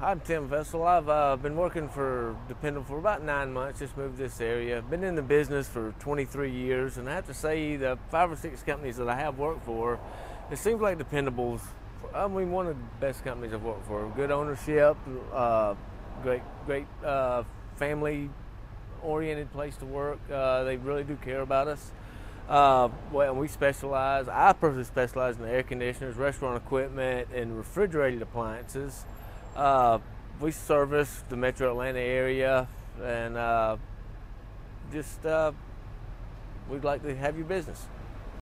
I'm Tim Vestal. I've been working for Dependable for about 9 months, just moved to this area. Been in the business for 23 years, and I have to say the 5 or 6 companies that I have worked for, it seems like Dependable's, I mean, one of the best companies I've worked for. Good ownership, great family-oriented place to work. They really do care about us. Well, we specialize, I personally specialize in the air conditioners, restaurant equipment, and refrigerated appliances. We service the Metro Atlanta area, and we'd like to have your business.